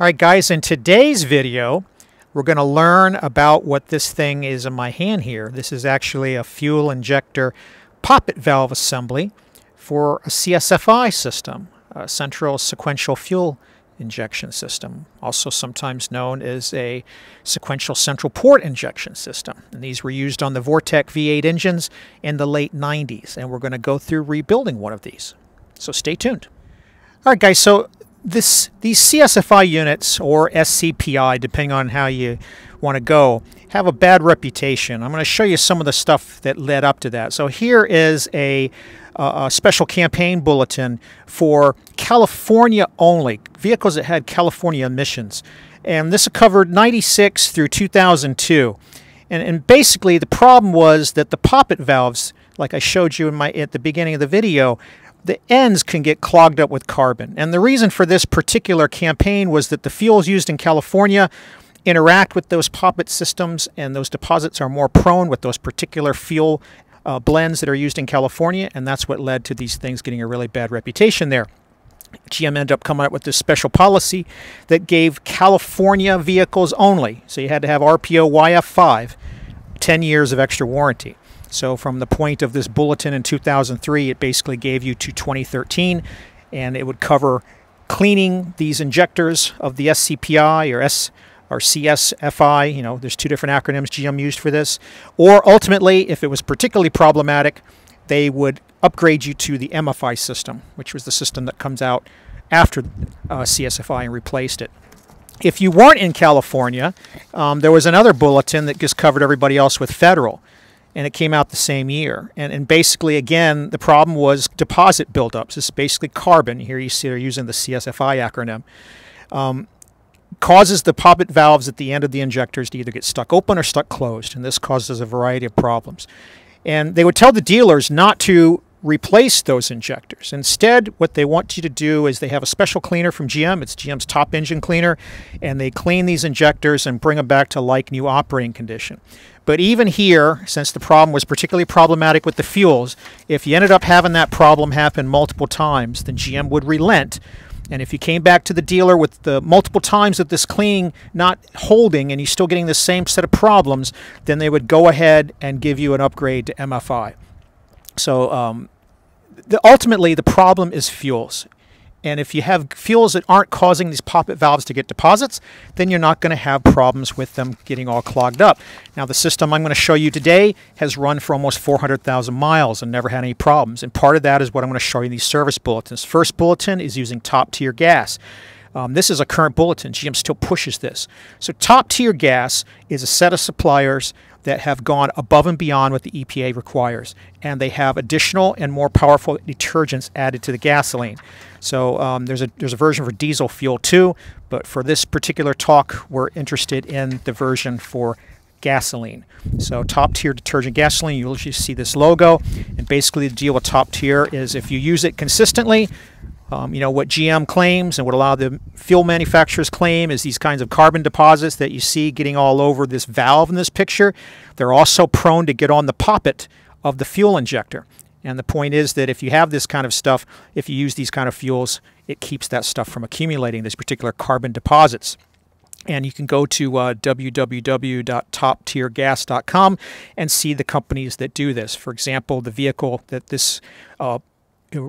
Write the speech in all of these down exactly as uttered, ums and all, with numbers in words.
All right, guys, in today's video, we're going to learn about what this thing is in my hand here. This is actually a fuel injector poppet valve assembly for a C S F I system, a central sequential fuel injection system, also sometimes known as a sequential central port injection system. And these were used on the Vortec V eight engines in the late nineties, and we're going to go through rebuilding one of these. So stay tuned. All right, guys, so This, these C S F I units, or S C P I, depending on how you want to go, have a bad reputation. I'm going to show you some of the stuff that led up to that. So here is a, uh, a special campaign bulletin for California only, vehicles that had California emissions. And this covered ninety-six through two thousand two. And, and basically the problem was that the poppet valves, like I showed you in my, at the beginning of the video, the ends can get clogged up with carbon. And the reason for this particular campaign was that the fuels used in California interact with those poppet systems, and those deposits are more prone with those particular fuel uh, blends that are used in California, and that's what led to these things getting a really bad reputation there. G M ended up coming up with this special policy that gave California vehicles only, so you had to have R P O Y F five, ten years of extra warranty. So from the point of this bulletin in two thousand three, it basically gave you to twenty thirteen, and it would cover cleaning these injectors of the S C P I or S or C S F I. You know, there's two different acronyms G M used for this. Or ultimately, if it was particularly problematic, they would upgrade you to the M F I system, which was the system that comes out after uh, C S F I and replaced it. If you weren't in California, um, there was another bulletin that just covered everybody else with federal. And it came out the same year. And, and basically, again, the problem was deposit buildups. It's basically carbon. Here you see they're using the C S F I acronym. Um, causes the poppet valves at the end of the injectors to either get stuck open or stuck closed. And this causes a variety of problems. And they would tell the dealers not to replace those injectors. Instead, what they want you to do is they have a special cleaner from G M. It's G M's top engine cleaner, and they clean these injectors and bring them back to like new operating condition. But even here, since the problem was particularly problematic with the fuels, if you ended up having that problem happen multiple times, then G M would relent. And if you came back to the dealer with the multiple times of this cleaning not holding and you're still getting the same set of problems, then they would go ahead and give you an upgrade to M F I. So um, The, ultimately, the problem is fuels. And if you have fuels that aren't causing these poppet valves to get deposits, then you're not going to have problems with them getting all clogged up. Now, the system I'm going to show you today has run for almost four hundred thousand miles and never had any problems. And part of that is what I'm going to show you in these service bulletins. First bulletin is using top-tier gas. Um, this is a current bulletin. G M still pushes this. So top-tier gas is a set of suppliers that have gone above and beyond what the E P A requires, and they have additional and more powerful detergents added to the gasoline. So um, there's a there's a version for diesel fuel too, but for this particular talk, we're interested in the version for gasoline. So top tier detergent gasoline, you'll usually see this logo, and basically the deal with top tier is if you use it consistently, Um, you know, what G M claims and what a lot of the fuel manufacturers claim is these kinds of carbon deposits that you see getting all over this valve in this picture. They're also prone to get on the poppet of the fuel injector. And the point is that if you have this kind of stuff, if you use these kind of fuels, it keeps that stuff from accumulating, these particular carbon deposits. And you can go to uh, w w w dot top tier gas dot com and see the companies that do this. For example, the vehicle that this uh,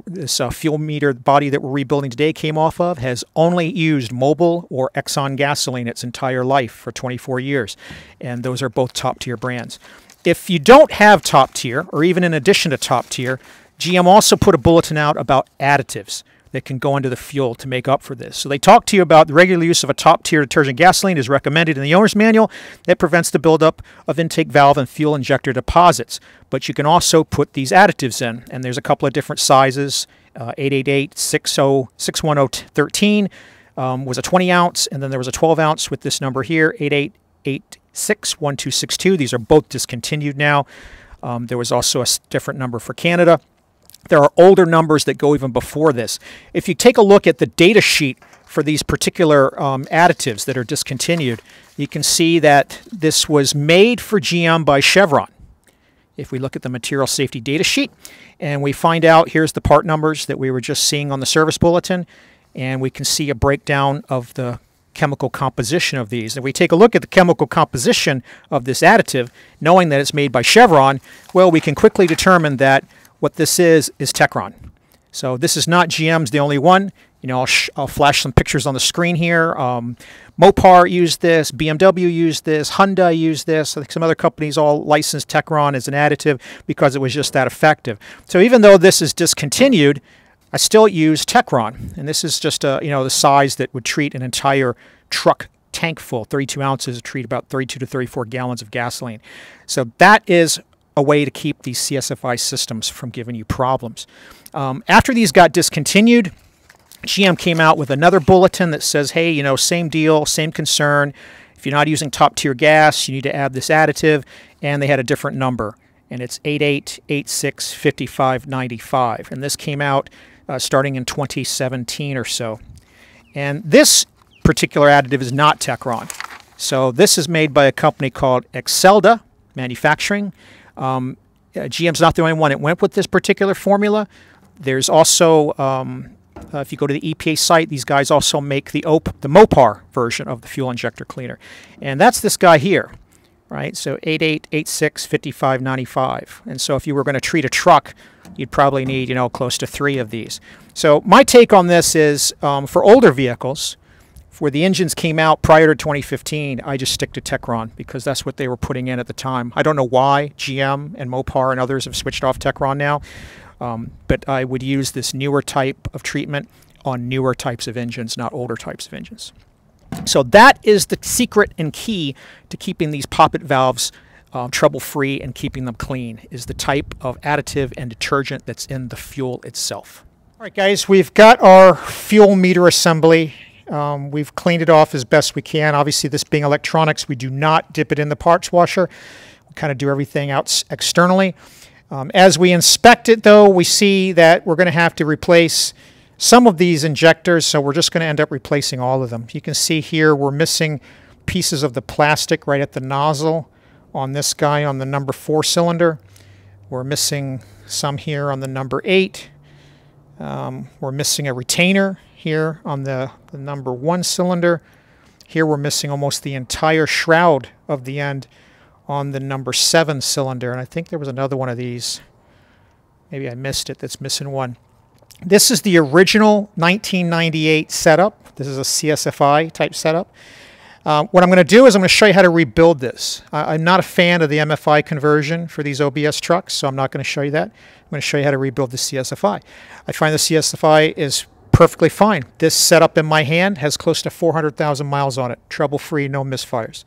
This uh, fuel meter body that we're rebuilding today came off of has only used Mobil or Exxon gasoline its entire life for twenty-four years, and those are both top-tier brands. If you don't have top-tier, or even in addition to top-tier, G M also put a bulletin out about additives that can go into the fuel to make up for this. So they talk to you about the regular use of a top-tier detergent gasoline is recommended in the owner's manual that prevents the buildup of intake valve and fuel injector deposits. But you can also put these additives in, and there's a couple of different sizes. Uh, eight eight eight, six one zero, one three um, was a twenty ounce, and then there was a twelve ounce with this number here, eight eight eight, six one two six two. These are both discontinued now. Um, there was also a different number for Canada. There are older numbers that go even before this. If you take a look at the data sheet for these particular um, additives that are discontinued, you can see that this was made for G M by Chevron. If we look at the material safety data sheet, and we find out here's the part numbers that we were just seeing on the service bulletin, and we can see a breakdown of the chemical composition of these. If we take a look at the chemical composition of this additive, knowing that it's made by Chevron, well, we can quickly determine that what this is is Techron. So this is not G M's the only one. You know, I'll, sh I'll flash some pictures on the screen here. Um, Mopar used this, B M W used this, Hyundai used this. I think some other companies all licensed Techron as an additive because it was just that effective. So even though this is discontinued, I still use Techron, and this is just a, you know, the size that would treat an entire truck tank full. thirty-two ounces would treat about thirty-two to thirty-four gallons of gasoline. So that is a way to keep these C S F I systems from giving you problems. Um, after these got discontinued, G M came out with another bulletin that says, hey, you know, same deal, same concern. If you're not using top-tier gas, you need to add this additive, and they had a different number, and it's eight eight eight six five five nine five, and this came out Uh, starting in twenty seventeen or so. And this particular additive is not Techron. So this is made by a company called Excelda Manufacturing. Um, uh, G M's not the only one that went with this particular formula. There's also, um, uh, if you go to the E P A site, these guys also make the, O P, the Mopar version of the fuel injector cleaner. And that's this guy here, right? So eight eight eight six five five nine five. And so if you were going to treat a truck, you'd probably need, you know, close to three of these. So my take on this is um, for older vehicles, where the engines came out prior to twenty fifteen, I just stick to Techron because that's what they were putting in at the time. I don't know why G M and Mopar and others have switched off Techron now, um, but I would use this newer type of treatment on newer types of engines, not older types of engines. So that is the secret and key to keeping these poppet valves Um, trouble-free and keeping them clean, is the type of additive and detergent that's in the fuel itself. All right, guys, we've got our fuel meter assembly. Um, we've cleaned it off as best we can. Obviously, this being electronics, we do not dip it in the parts washer. We kind of do everything out externally. Um, as we inspect it, though, we see that we're going to have to replace some of these injectors, so we're just going to end up replacing all of them. You can see here we're missing pieces of the plastic right at the nozzle. On this guy on the number four cylinder, we're missing some here on the number eight. Um, we're missing a retainer here on the, the number one cylinder. Here we're missing almost the entire shroud of the end on the number seven cylinder. And I think there was another one of these. Maybe I missed it. That's missing one. This is the original nineteen ninety-eight setup. This is a C S F I type setup. Uh, what I'm going to do is I'm going to show you how to rebuild this. Uh, I'm not a fan of the M F I conversion for these O B S trucks, so I'm not going to show you that. I'm going to show you how to rebuild the C S F I. I find the C S F I is perfectly fine. This setup in my hand has close to four hundred thousand miles on it. Trouble-free, no misfires.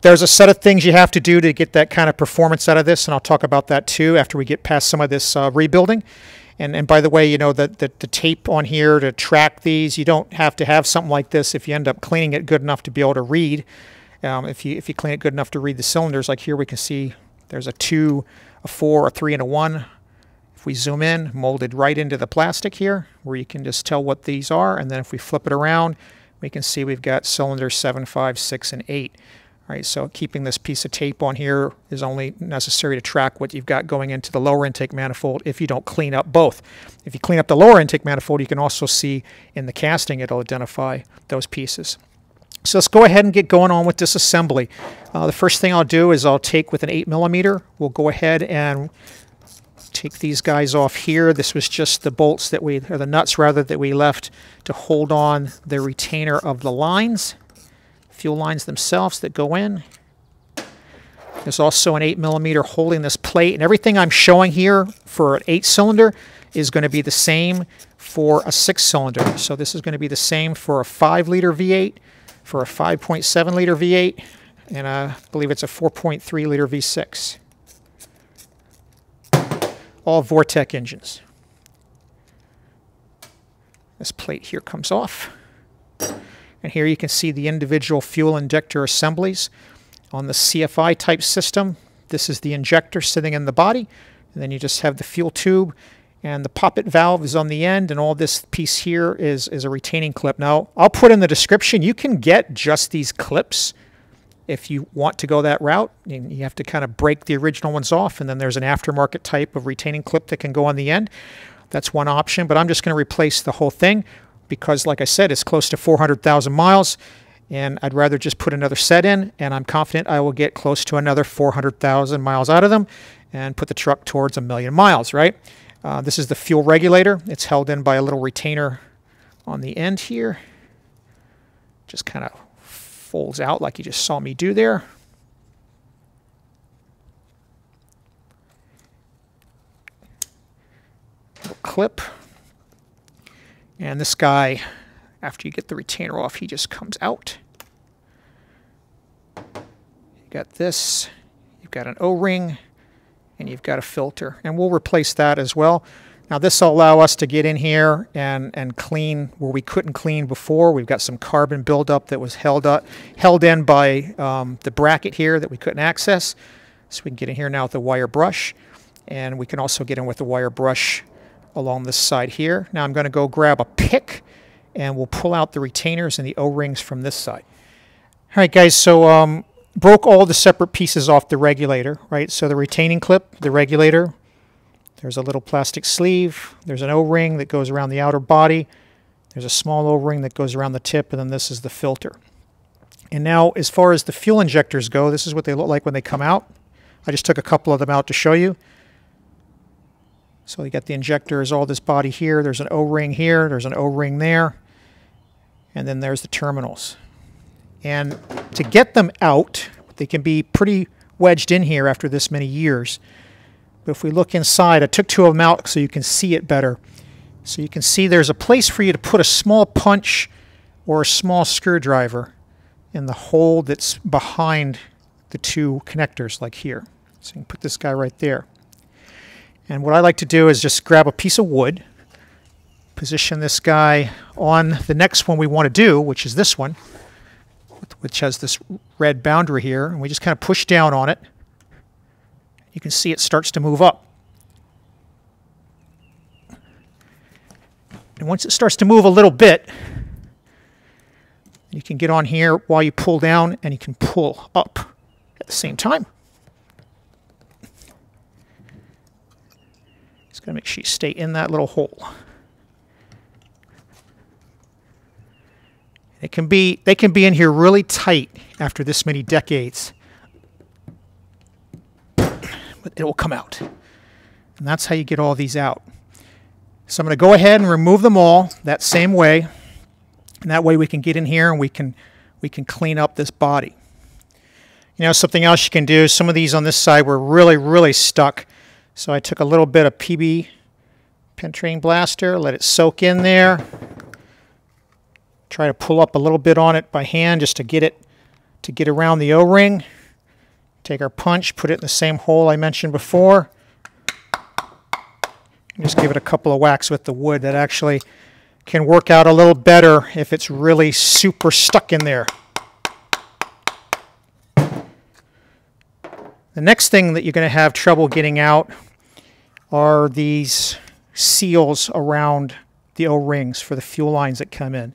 There's a set of things you have to do to get that kind of performance out of this, and I'll talk about that too after we get past some of this uh, rebuilding. And, and by the way, you know, the, the, the tape on here to track these, you don't have to have something like this if you end up cleaning it good enough to be able to read. Um, if, you, if you clean it good enough to read the cylinders, like here we can see there's a two, a four, a three, and a one. If we zoom in, molded right into the plastic here, where you can just tell what these are. And then if we flip it around, we can see we've got cylinders seven, five, six, and eight. All right, so keeping this piece of tape on here is only necessary to track what you've got going into the lower intake manifold if you don't clean up both. If you clean up the lower intake manifold, you can also see in the casting it'll identify those pieces. So let's go ahead and get going on with disassembly. Uh, the first thing I'll do is I'll take with an eight millimeter. We'll go ahead and take these guys off here. This was just the bolts that we, or the nuts rather, that we left to hold on the retainer of the lines. Fuel lines themselves that go in. There's also an eight millimeter holding this plate, and everything I'm showing here for an eight cylinder is going to be the same for a six cylinder. So this is going to be the same for a five liter V eight, for a five point seven liter V eight, and I believe it's a four point three liter V six. All Vortec engines. This plate here comes off. And here you can see the individual fuel injector assemblies. On the C F I type system, this is the injector sitting in the body. And then you just have the fuel tube, and the poppet valve is on the end, and all this piece here is, is a retaining clip. Now, I'll put in the description, you can get just these clips if you want to go that route. You have to kind of break the original ones off, and then there's an aftermarket type of retaining clip that can go on the end. That's one option, but I'm just going to replace the whole thing, because like I said, it's close to four hundred thousand miles, and I'd rather just put another set in, and I'm confident I will get close to another four hundred thousand miles out of them and put the truck towards a million miles, right? Uh, this is the fuel regulator. It's held in by a little retainer on the end here. Just kind of folds out like you just saw me do there. Little clip. And this guy, after you get the retainer off, he just comes out. You got this, you've got an O-ring, and you've got a filter. And we'll replace that as well. Now this will allow us to get in here and, and clean where we couldn't clean before. We've got some carbon buildup that was held up, held in by um, the bracket here that we couldn't access. So we can get in here now with the wire brush. And we can also get in with the wire brush along this side here. Now I'm going to go grab a pick, and we'll pull out the retainers and the O-rings from this side. All right, guys, so um, broke all the separate pieces off the regulator, right? So the retaining clip, the regulator, there's a little plastic sleeve, there's an O-ring that goes around the outer body, there's a small O-ring that goes around the tip, and then this is the filter. And now, as far as the fuel injectors go, this is what they look like when they come out. I just took a couple of them out to show you. So you got the injectors, all this body here, there's an O-ring here, there's an O-ring there, and then there's the terminals. And to get them out, they can be pretty wedged in here after this many years. But if we look inside, I took two of them out so you can see it better. So you can see there's a place for you to put a small punch or a small screwdriver in the hole that's behind the two connectors, like here. So you can put this guy right there. And what I like to do is just grab a piece of wood, position this guy on the next one we want to do, which is this one, which has this red boundary here, and we just kind of push down on it. You can see it starts to move up. And once it starts to move a little bit, you can get on here while you pull down, and you can pull up at the same time. Just gotta make sure you stay in that little hole. It can be, they can be in here really tight after this many decades, but it will come out. And that's how you get all these out. So I'm gonna go ahead and remove them all that same way. And that way we can get in here and we can, we can clean up this body. You know, something else you can do, some of these on this side were really, really stuck. So I took a little bit of P B Blaster Blaster, let it soak in there. Try to pull up a little bit on it by hand just to get it to get around the O-ring. Take our punch, put it in the same hole I mentioned before. And just give it a couple of whacks with the wood. That actually can work out a little better if it's really super stuck in there. The next thing that you're going to have trouble getting out are these seals around the O-rings for the fuel lines that come in.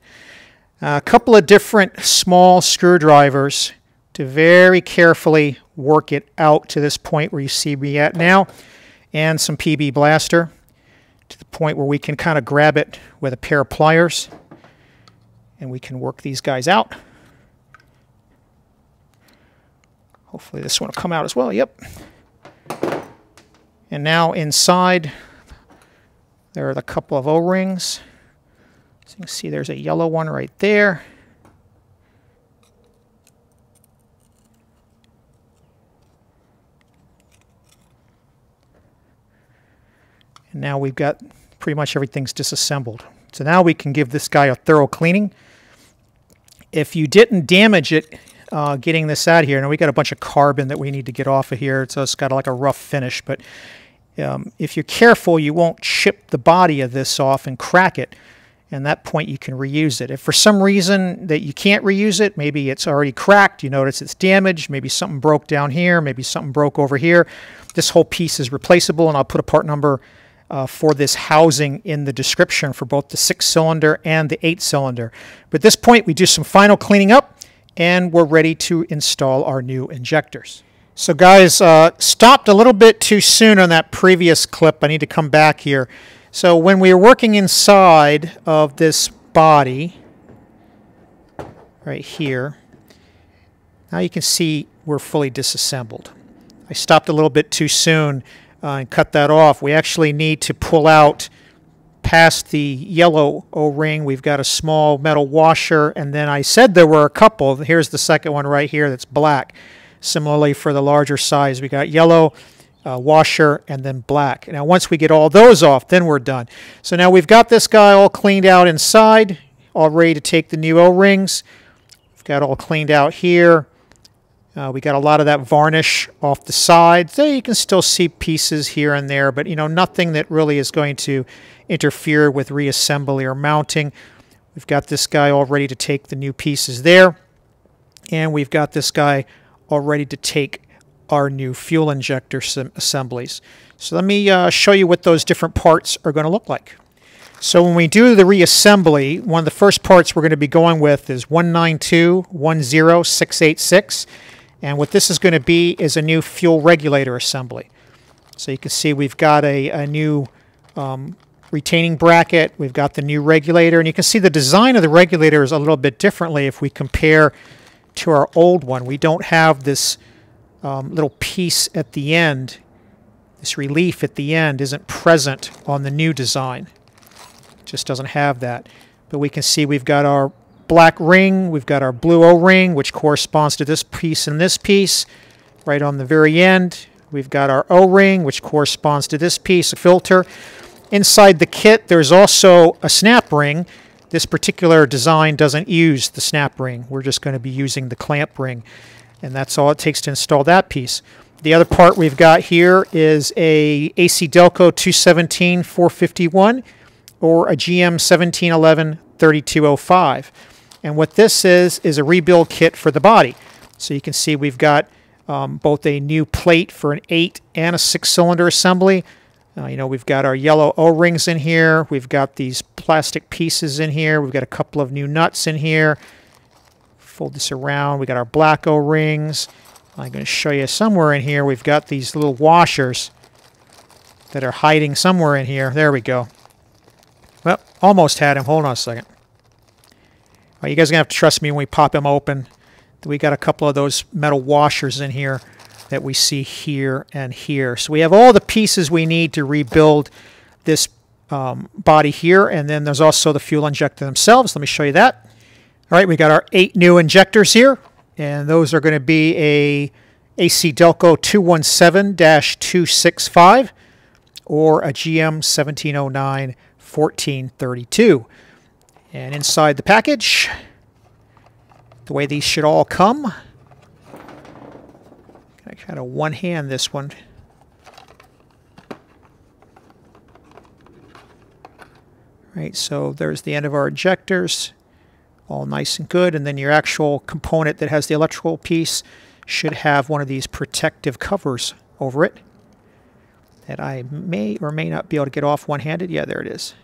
Uh, a couple of different small screwdrivers to very carefully work it out to this point where you see me at now, and some P B Blaster to the point where we can kind of grab it with a pair of pliers and we can work these guys out. Hopefully this one will come out as well. Yep. And now inside, there are a couple of O-rings. So you can see there's a yellow one right there. And now we've got pretty much everything's disassembled. So now we can give this guy a thorough cleaning. If you didn't damage it uh, getting this out of here, now we got a bunch of carbon that we need to get off of here, so it's got like a rough finish, but Um, if you're careful, you won't chip the body of this off and crack it, and at that point you can reuse it. If for some reason that you can't reuse it, maybe it's already cracked, you notice it's damaged, maybe something broke down here, maybe something broke over here, this whole piece is replaceable, and I'll put a part number uh, for this housing in the description for both the six-cylinder and the eight-cylinder. But at this point, we do some final cleaning up, and we're ready to install our new injectors. So guys, uh, stopped a little bit too soon on that previous clip. I need to come back here. So when we were working inside of this body, right here. Now you can see we're fully disassembled. I stopped a little bit too soon uh, and cut that off. We actually need to pull out past the yellow O-ring. We've got a small metal washer, and then I said there were a couple. Here's the second one right here that's black. Similarly for the larger size, we got yellow, uh, washer, and then black. Now once we get all those off, then we're done. So now we've got this guy all cleaned out inside, all ready to take the new O-rings. We've got all cleaned out here. Uh, we got a lot of that varnish off the sides. So you can still see pieces here and there, but you know, nothing that really is going to interfere with reassembly or mounting. We've got this guy all ready to take the new pieces there, and we've got this guy all ready to take our new fuel injector assemblies. So let me uh, show you what those different parts are going to look like. So when we do the reassembly, one of the first parts we're going to be going with is one nine two one zero six eight six. And what this is going to be is a new fuel regulator assembly. So you can see we've got a, a new um, retaining bracket, we've got the new regulator, and you can see the design of the regulator is a little bit differently if we compare to our old one. We don't have this um, little piece at the end, this relief at the end isn't present on the new design. It just doesn't have that. But we can see we've got our black ring, we've got our blue O-ring, which corresponds to this piece and this piece. Right on the very end, we've got our O-ring, which corresponds to this piece, a filter. Inside the kit, there's also a snap ring. This particular design doesn't use the snap ring. We're just going to be using the clamp ring, and that's all it takes to install that piece. The other part we've got here is a A C Delco two seventeen four fifty-one or a G M seventeen eleven thirty-two oh five. And what this is, is a rebuild kit for the body. So you can see we've got um, both a new plate for an eight and a six cylinder assembly. Uh, you know, we've got our yellow O-rings in here. We've got these plastic pieces in here. We've got a couple of new nuts in here. Fold this around. We got our black O-rings. I'm going to show you somewhere in here. We've got these little washers that are hiding somewhere in here. There we go. Well, almost had him. Hold on a second. You guys are going to have to trust me when we pop them open. We got a couple of those metal washers in here that we see here and here. So we have all the pieces we need to rebuild this um, body here. And then there's also the fuel injector themselves. Let me show you that. All right, we got our eight new injectors here. And those are going to be a A C Delco two seventeen dash two sixty-five or a G M seventeen oh nine fourteen thirty-two. And inside the package, the way these should all come, I kind of one hand this one. Right, so there's the end of our injectors, all nice and good. And then your actual component that has the electrical piece should have one of these protective covers over it that I may or may not be able to get off one-handed. Yeah, there it is.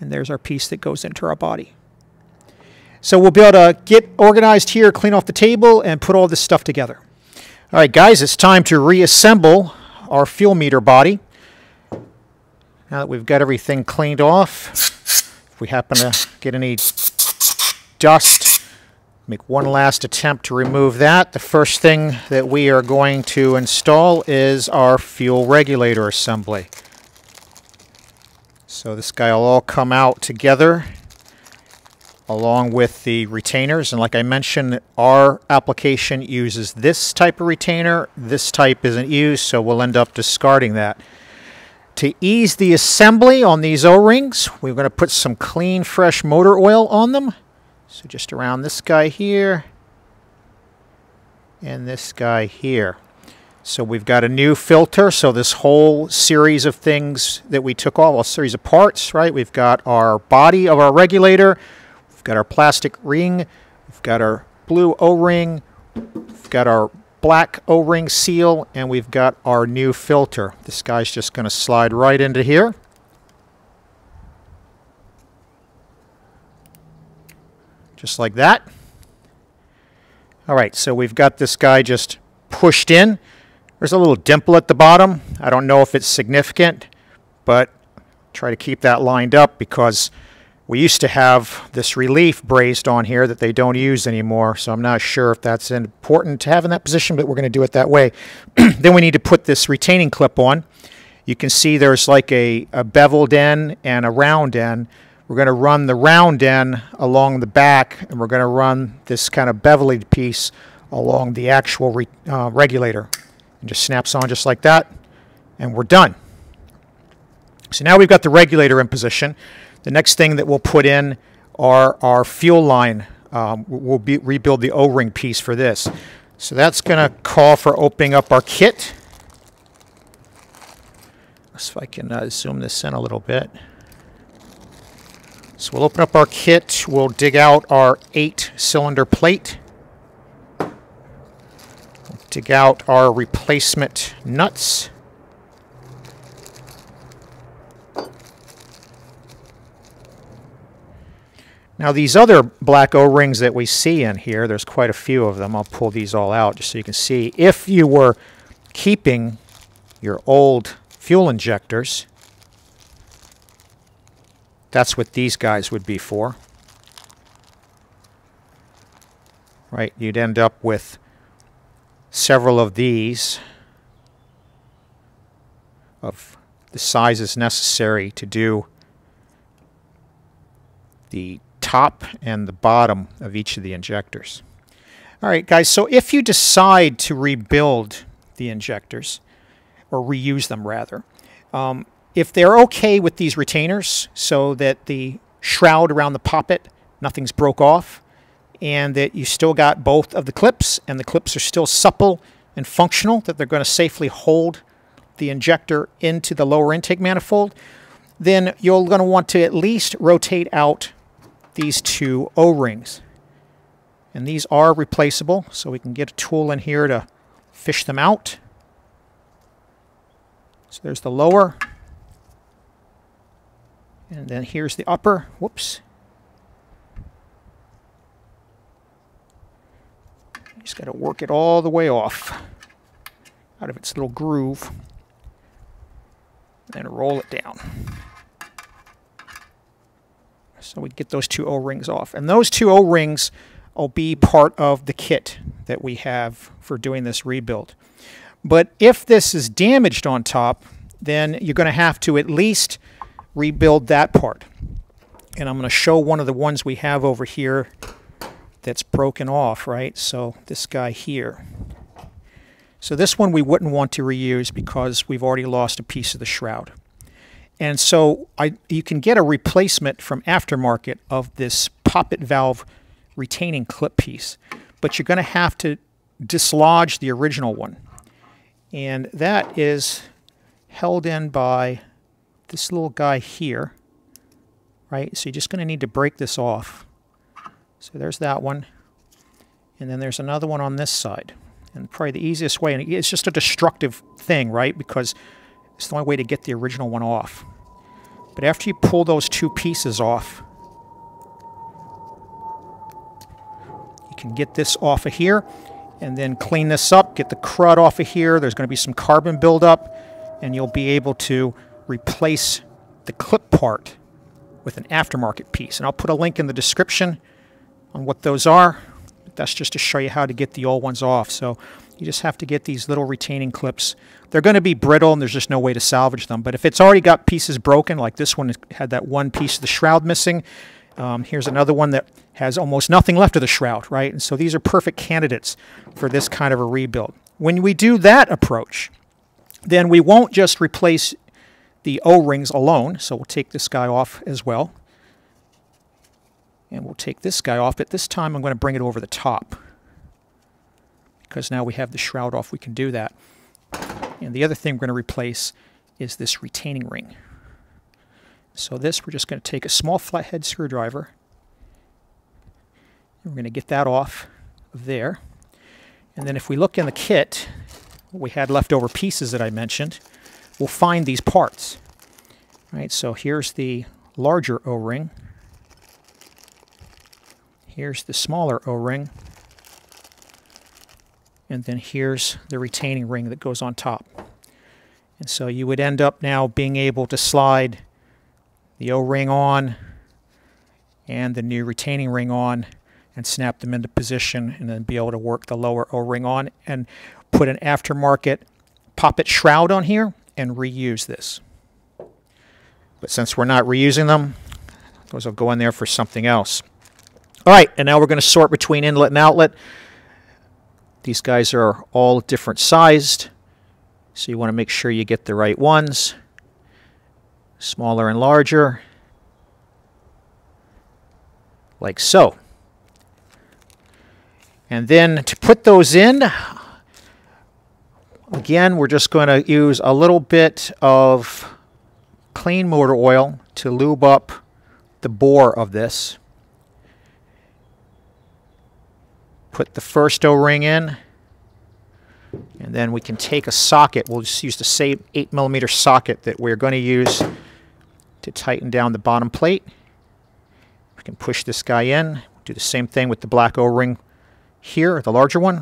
And there's our piece that goes into our body. So we'll be able to get organized here, clean off the table, and put all this stuff together. All right, guys, it's time to reassemble our fuel meter body. Now that we've got everything cleaned off, if we happen to get any dust, make one last attempt to remove that. The first thing that we are going to install is our fuel regulator assembly. So this guy will all come out together along with the retainers. And like I mentioned, our application uses this type of retainer. This type isn't used, so we'll end up discarding that. To ease the assembly on these O-rings, we're going to put some clean, fresh motor oil on them. So just around this guy here and this guy here. So we've got a new filter, so this whole series of things that we took off, a series of parts, right? We've got our body of our regulator, we've got our plastic ring, we've got our blue O-ring, we've got our black O-ring seal, and we've got our new filter. This guy's just going to slide right into here. Just like that. All right, so we've got this guy just pushed in. There's a little dimple at the bottom. I don't know if it's significant, but try to keep that lined up because We used to have this relief braced on here that they don't use anymore, so I'm not sure if that's important to have in that position, but we're going to do it that way. Then we need to put this retaining clip on. You can see there's like a, a beveled end and a round end. We're going to run the round end along the back, and we're going to run this kind of beveled piece along the actual re, uh, regulator. And just snaps on just like that, and we're done. So now we've got the regulator in position. The next thing that we'll put in are our fuel line. Um, we'll be, rebuild the O-ring piece for this. So that's going to call for opening up our kit. So if I can uh, zoom this in a little bit. So we'll open up our kit. We'll dig out our eight-cylinder plate. We'll dig out our replacement nuts. Now these other black O-rings that we see in here, there's quite a few of them. I'll pull these all out just so you can see. If you were keeping your old fuel injectors, that's what these guys would be for. Right, you'd end up with several of these of the sizes necessary to do the top and the bottom of each of the injectors. All right, guys, so if you decide to rebuild the injectors, or reuse them rather, um, if they're okay with these retainers so that the shroud around the poppet, nothing's broke off, and that you still got both of the clips, and the clips are still supple and functional, that they're going to safely hold the injector into the lower intake manifold, then you're going to want to at least rotate out these two O-rings. And these are replaceable, so we can get a tool in here to fish them out. So there's the lower, and then here's the upper. Whoops. Just got to work it all the way off out of its little groove and roll it down. So we get those two O-rings off. And those two O-rings will be part of the kit that we have for doing this rebuild. But if this is damaged on top, then you're going to have to at least rebuild that part. And I'm going to show one of the ones we have over here that's broken off, right? So this guy here. So this one we wouldn't want to reuse because we've already lost a piece of the shroud. And so I, you can get a replacement from aftermarket of this poppet valve retaining clip piece, but you're going to have to dislodge the original one. And that is held in by this little guy here, right? So you're just going to need to break this off. So there's that one. And then there's another one on this side. And probably the easiest way, and it's just a destructive thing, right? Because it's the only way to get the original one off. But after you pull those two pieces off, you can get this off of here and then clean this up, get the crud off of here. There's going to be some carbon buildup, and you'll be able to replace the clip part with an aftermarket piece. And I'll put a link in the description on what those are. That's just to show you how to get the old ones off. So you just have to get these little retaining clips. They're going to be brittle, and there's just no way to salvage them. But if it's already got pieces broken, like this one had that one piece of the shroud missing, um, here's another one that has almost nothing left of the shroud, right? And so these are perfect candidates for this kind of a rebuild. When we do that approach, then we won't just replace the O-rings alone. So we'll take this guy off as well. And we'll take this guy off, but this time I'm going to bring it over the top, because now we have the shroud off, we can do that. And the other thing we're going to replace is this retaining ring. So this, we're just going to take a small flathead screwdriver, and we're going to get that off of there. And then if we look in the kit, we had leftover pieces that I mentioned, we'll find these parts. All right, so here's the larger O-ring. Here's the smaller O-ring, and then here's the retaining ring that goes on top. And so you would end up now being able to slide the O-ring on, and the new retaining ring on and snap them into position, and then be able to work the lower O-ring on and put an aftermarket poppet shroud on here and reuse this. But since we're not reusing them, those will go in there for something else. All right, and now we're going to sort between inlet and outlet. These guys are all different sized, so you want to make sure you get the right ones. Smaller and larger, like so. And then to put those in, again, we're just going to use a little bit of clean motor oil to lube up the bore of this. Put the first O-ring in, and then we can take a socket. We'll just use the same eight millimeter socket that we're going to use to tighten down the bottom plate. We can push this guy in, do the same thing with the black O-ring here, the larger one.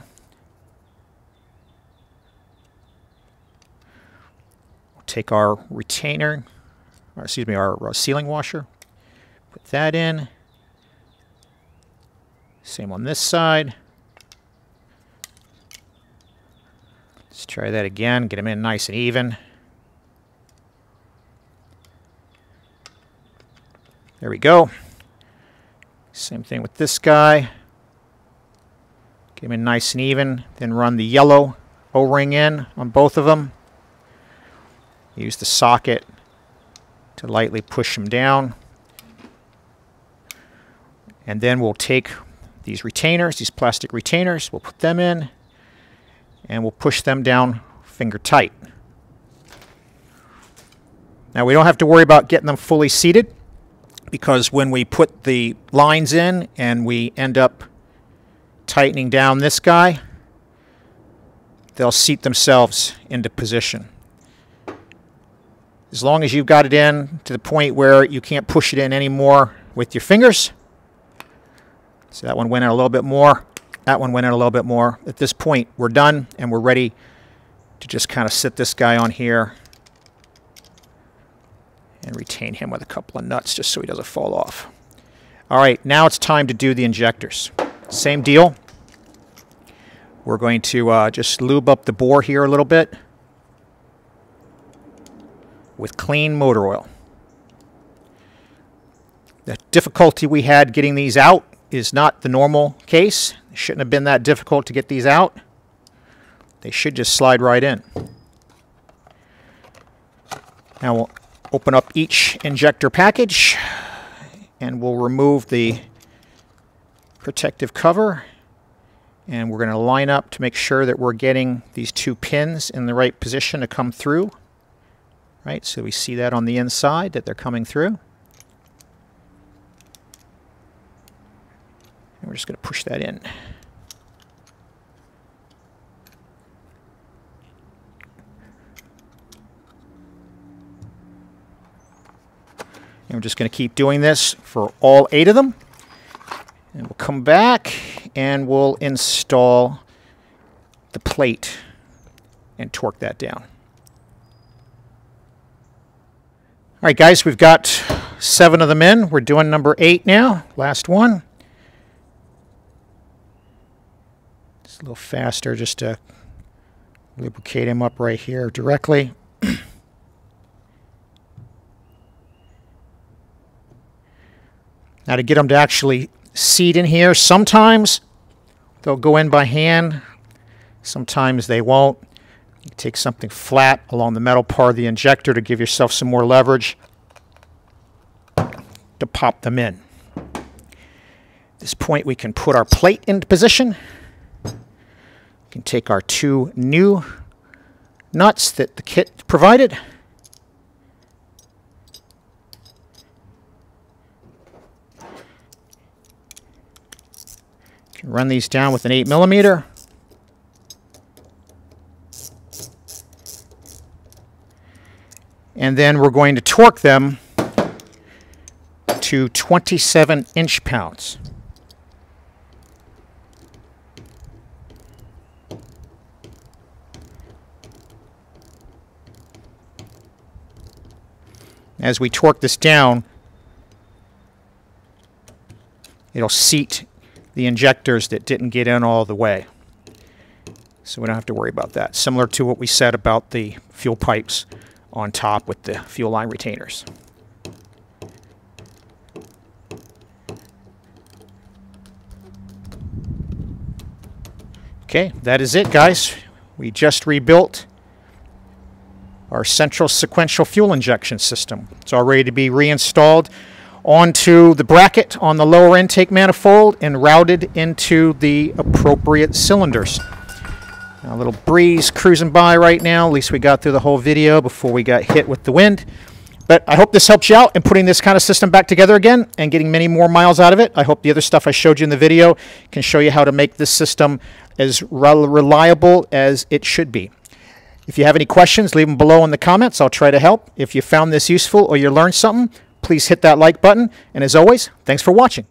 We'll take our retainer, or excuse me, our, our sealing washer, put that in. Same on this side. Let's try that again, get them in nice and even. There we go. Same thing with this guy. Get them in nice and even, then run the yellow O-ring in on both of them. Use the socket to lightly push them down. And then we'll take these retainers, these plastic retainers, we'll put them in, and we'll push them down finger tight. Now we don't have to worry about getting them fully seated, because when we put the lines in and we end up tightening down this guy, they'll seat themselves into position. As long as you've got it in to the point where you can't push it in anymore with your fingers. So that one went in a little bit more. That one went in a little bit more. At this point, we're done, and we're ready to just kind of sit this guy on here and retain him with a couple of nuts just so he doesn't fall off. All right, now it's time to do the injectors. Same deal. We're going to uh, just lube up the bore here a little bit with clean motor oil. The difficulty we had getting these out is not the normal case. It shouldn't have been that difficult to get these out. They should just slide right in. Now we'll open up each injector package and we'll remove the protective cover, and we're going to line up to make sure that we're getting these two pins in the right position to come through. Right, so we see that on the inside that they're coming through. And we're just going to push that in. And we're just going to keep doing this for all eight of them. And we'll come back and we'll install the plate and torque that down. All right, guys, we've got seven of them in. We're doing number eight now, last one. A little faster just to lubricate him up right here directly. Now to get them to actually seat in here, sometimes they'll go in by hand, sometimes they won't. You take something flat along the metal part of the injector to give yourself some more leverage to pop them in. At this point we can put our plate into position. We can take our two new nuts that the kit provided. You can run these down with an eight millimeter. And then we're going to torque them to twenty-seven inch pounds. As we torque this down, it'll seat the injectors that didn't get in all the way. So we don't have to worry about that. Similar to what we said about the fuel pipes on top with the fuel line retainers. Okay, that is it, guys. We just rebuilt our central sequential fuel injection system. It's all ready to be reinstalled onto the bracket on the lower intake manifold and routed into the appropriate cylinders. A little breeze cruising by right now. At least we got through the whole video before we got hit with the wind. But I hope this helps you out in putting this kind of system back together again and getting many more miles out of it. I hope the other stuff I showed you in the video can show you how to make this system as reliable as it should be. If you have any questions, leave them below in the comments. I'll try to help. If you found this useful or you learned something, please hit that like button. And as always, thanks for watching.